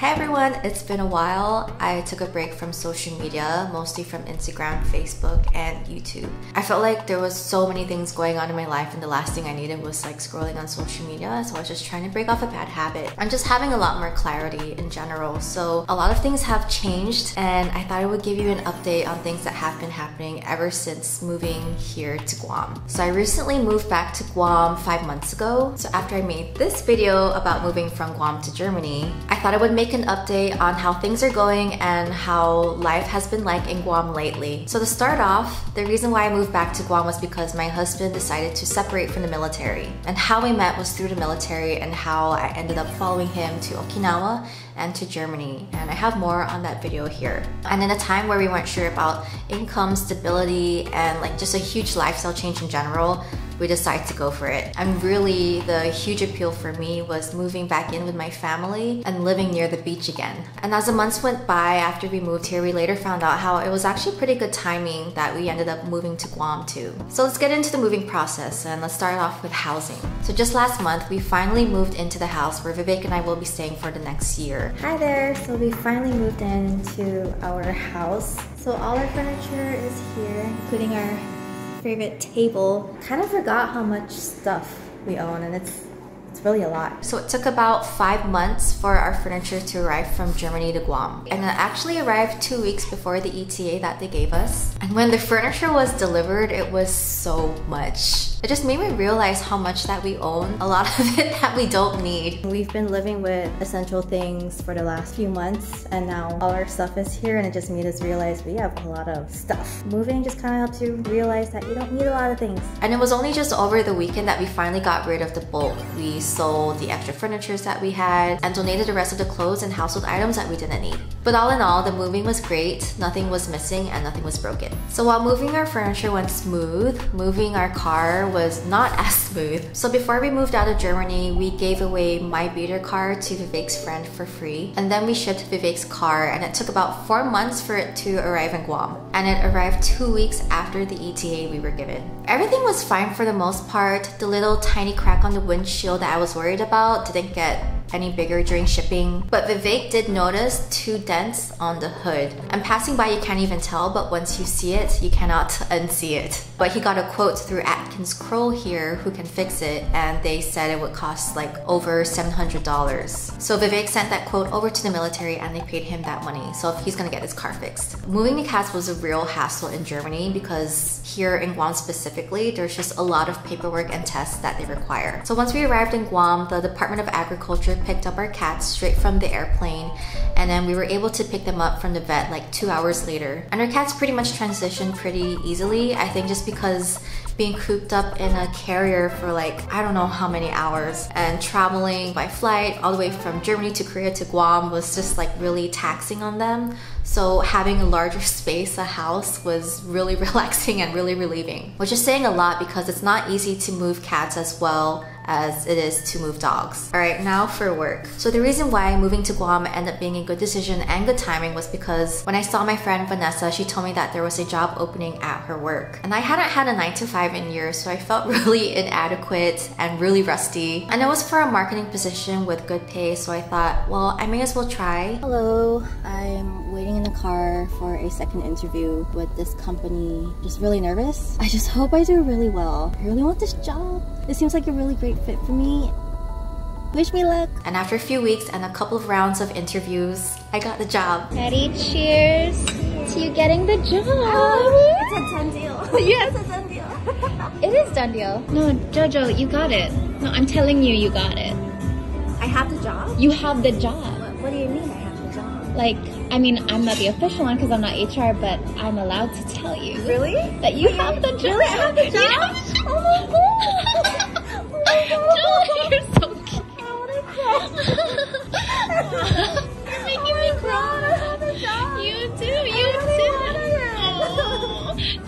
Hey everyone, it's been a while. I took a break from social media, mostly from Instagram, Facebook, and YouTube. I felt like there was so many things going on in my life and the last thing I needed was like scrolling on social media, so I was just trying to break off a bad habit. I'm just having a lot more clarity in general, so a lot of things have changed and I thought I would give you an update on things that have been happening ever since moving here to Guam. So I recently moved back to Guam 5 months ago, so after I made this video about moving from Guam to Germany, I thought I would make an update on how things are going and how life has been like in Guam lately. So to start off, the reason why I moved back to Guam was because my husband decided to separate from the military. And how we met was through the military and how I ended up following him to Okinawa and to Germany. And I have more on that video here. And in a time where we weren't sure about income, stability, and like just a huge lifestyle change in general, we decided to go for it. And really, the huge appeal for me was moving back in with my family and living near the beach again. And as the months went by after we moved here, we later found out how it was actually pretty good timing that we ended up moving to Guam too. So let's get into the moving process and let's start off with housing. So just last month, we finally moved into the house where Vivek and I will be staying for the next year. Hi there, so we finally moved into our house. So all our furniture is here, including our favorite table. Kind of forgot how much stuff we own and it's really a lot. So it took about 5 months for our furniture to arrive from Germany to Guam. And it actually arrived 2 weeks before the ETA that they gave us. And when the furniture was delivered, it was so much. It just made me realize how much that we own, a lot of it that we don't need. We've been living with essential things for the last few months and now all our stuff is here and it just made us realize we have a lot of stuff. Moving just kind of helps you realize that you don't need a lot of things. And it was only just over the weekend that we finally got rid of the bulk. We sold the extra furnitures that we had and donated the rest of the clothes and household items that we didn't need. But all in all, the moving was great, nothing was missing and nothing was broken. So while moving our furniture went smooth, moving our car was not as smooth. So before we moved out of Germany, we gave away my beater car to Vivek's friend for free. And then we shipped Vivek's car and it took about 4 months for it to arrive in Guam. And it arrived 2 weeks after the ETA we were given. Everything was fine for the most part. The little tiny crack on the windshield that I was worried about didn't get any bigger during shipping, but Vivek did notice two dents on the hood. And passing by you can't even tell, but once you see it, you cannot unsee it. But he got a quote through Atkins Kroll here who can fix it, and they said it would cost like over $700. So Vivek sent that quote over to the military and they paid him that money, so he's gonna get his car fixed. Moving to CAS was a real hassle in Germany because here in Guam specifically, there's just a lot of paperwork and tests that they require. So once we arrived in Guam, the Department of Agriculture picked up our cats straight from the airplane, and then we were able to pick them up from the vet like 2 hours later. And our cats pretty much transitioned pretty easily, I think just because being cooped up in a carrier for like, I don't know how many hours, and traveling by flight all the way from Germany to Korea to Guam was just like really taxing on them. So having a larger space, a house, was really relaxing and really relieving. Which is saying a lot because it's not easy to move cats as well as it is to move dogs. All right, now for work. So the reason why moving to Guam ended up being a good decision and good timing was because when I saw my friend Vanessa, she told me that there was a job opening at her work. And I hadn't had a 9-to-5 in years, so I felt really inadequate and really rusty. And it was for a marketing position with good pay, so I thought, well, I may as well try. Hello, I'm waiting in the car for a second interview with this company. Just really nervous. I just hope I do really well. I really want this job. It seems like a really great fit for me. Wish me luck. And after a few weeks and a couple of rounds of interviews, I got the job. Ready? Cheers to you getting the job. Oh, it's a done deal. Yes, it's a done deal. It is done deal. No, Jojo, you got it. No, I'm telling you, you got it. I have the job? You have the job. What do you mean I have the job? Like, I mean, I'm not the official one because I'm not HR, but I'm allowed to tell you. Really? That you have the job. Really? I have the job? You have the job. Oh my God. Joel, you're so cute. I want to cry. You're making me cry. You too, you too.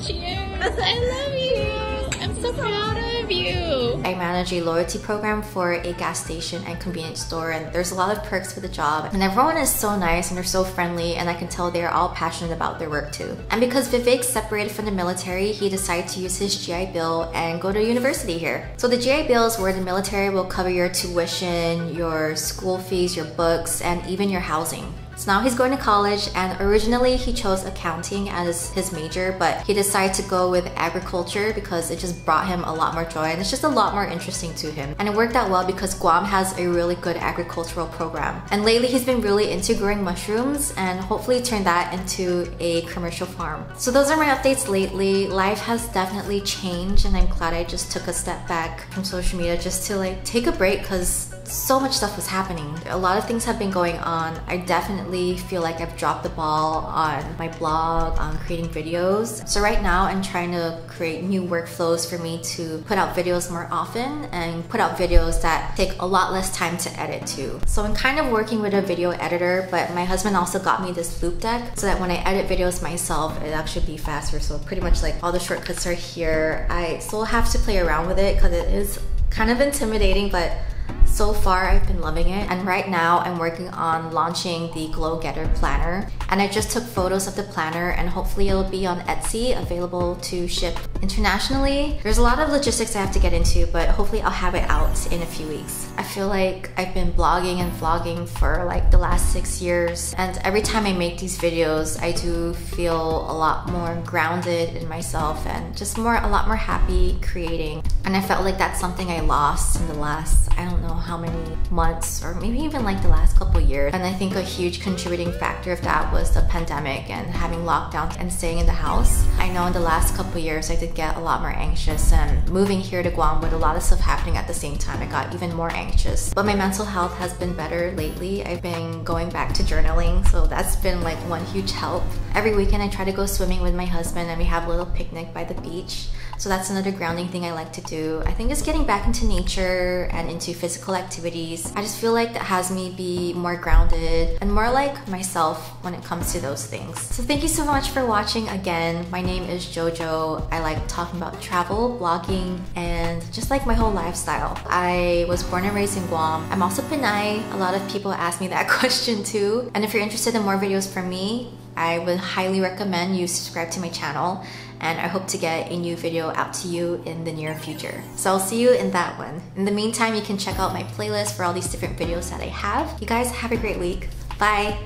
Cheers. I love you. I'm so proud of you. I manage a loyalty program for a gas station and convenience store, and there's a lot of perks for the job, and everyone is so nice and they're so friendly, and I can tell they're all passionate about their work too. And because Vivek separated from the military, he decided to use his GI Bill and go to university here. So the GI Bill is where the military will cover your tuition, your school fees, your books, and even your housing. So now he's going to college, and originally he chose accounting as his major, but he decided to go with agriculture because it just brought him a lot more joy and it's just a lot more interesting to him. And it worked out well because Guam has a really good agricultural program. And lately he's been really into growing mushrooms and hopefully turn that into a commercial farm. So those are my updates lately. Life has definitely changed, and I'm glad I just took a step back from social media just to like take a break because so much stuff was happening. A lot of things have been going on. I definitely feel like I've dropped the ball on my blog, on creating videos. So right now I'm trying to create new workflows for me to put out videos more often and put out videos that take a lot less time to edit too. So I'm kind of working with a video editor, but my husband also got me this loop deck so that when I edit videos myself, it'll actually be faster. So pretty much like all the shortcuts are here. I still have to play around with it because it is kind of intimidating, but so far I've been loving it. And right now I'm working on launching the Glow Getter Planner, and I just took photos of the planner, and hopefully it'll be on Etsy, available to ship internationally. There's a lot of logistics I have to get into, but hopefully I'll have it out in a few weeks. I feel like I've been blogging and vlogging for like the last 6 years, and every time I make these videos I do feel a lot more grounded in myself and just a lot more happy creating. And I felt like that's something I lost in the last, I don't know how many months, or maybe even like the last couple years. And I think a huge contributing factor of that was the pandemic and having lockdowns and staying in the house. I know in the last couple years I did get a lot more anxious, and moving here to Guam with a lot of stuff happening at the same time, I got even more anxious. But my mental health has been better lately. I've been going back to journaling, so that's been like one huge help. Every weekend I try to go swimming with my husband, and we have a little picnic by the beach. So that's another grounding thing I like to do. I think just getting back into nature and into physical activities, I just feel like that has me be more grounded and more like myself when it comes to those things. So thank you so much for watching again. My name is Jojo. I like talking about travel, blogging, and just like my whole lifestyle. I was born and raised in Guam. I'm also Pinai. A lot of people ask me that question too. And if you're interested in more videos from me, I would highly recommend you subscribe to my channel, and I hope to get a new video out to you in the near future. So I'll see you in that one. In the meantime, you can check out my playlist for all these different videos that I have. You guys have a great week. Bye!